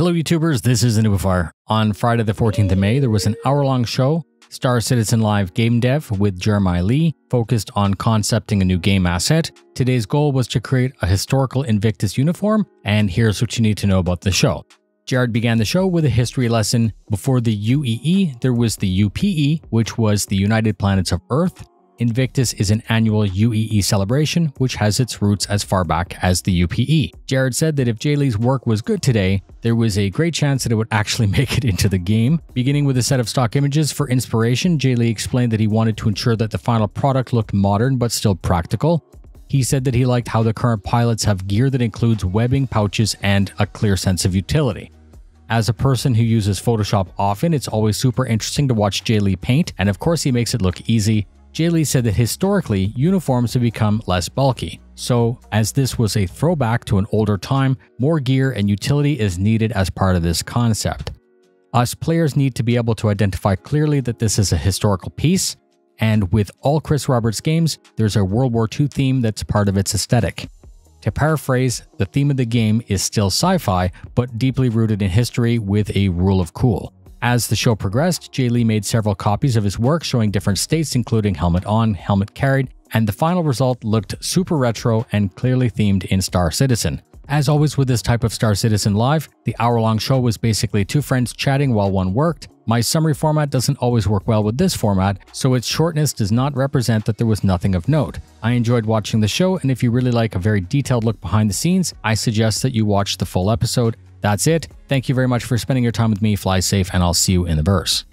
Hello YouTubers, this is the Noobifier. On Friday the 14th of May, there was an hour-long show, Star Citizen Live Game Dev with Jeremiah Lee, focused on concepting a new game asset. Today's goal was to create a historical Invictus uniform, and here's what you need to know about the show. Jared began the show with a history lesson. Before the UEE, there was the UPE, which was the United Planets of Earth. Invictus is an annual UEE celebration, which has its roots as far back as the UPE. Jared said that if Jay Lee's work was good today, there was a great chance that it would actually make it into the game. Beginning with a set of stock images for inspiration, Jay Lee explained that he wanted to ensure that the final product looked modern but still practical. He said that he liked how the current pilots have gear that includes webbing, pouches, and a clear sense of utility. As a person who uses Photoshop often, it's always super interesting to watch Jay Lee paint, and of course he makes it look easy. Jay Lee said that historically, uniforms have become less bulky. So, as this was a throwback to an older time, more gear and utility is needed as part of this concept. Us players need to be able to identify clearly that this is a historical piece, and with all Chris Roberts games, there's a World War II theme that's part of its aesthetic. To paraphrase, the theme of the game is still sci-fi, but deeply rooted in history with a rule of cool. As the show progressed, Jay Lee made several copies of his work showing different states, including helmet on, helmet carried, and the final result looked super retro and clearly themed in Star Citizen. As always with this type of Star Citizen Live, the hour-long show was basically two friends chatting while one worked. My summary format doesn't always work well with this format, so its shortness does not represent that there was nothing of note. I enjoyed watching the show, and if you really like a very detailed look behind the scenes, I suggest that you watch the full episode. That's it. Thank you very much for spending your time with me. Fly safe, and I'll see you in the verse.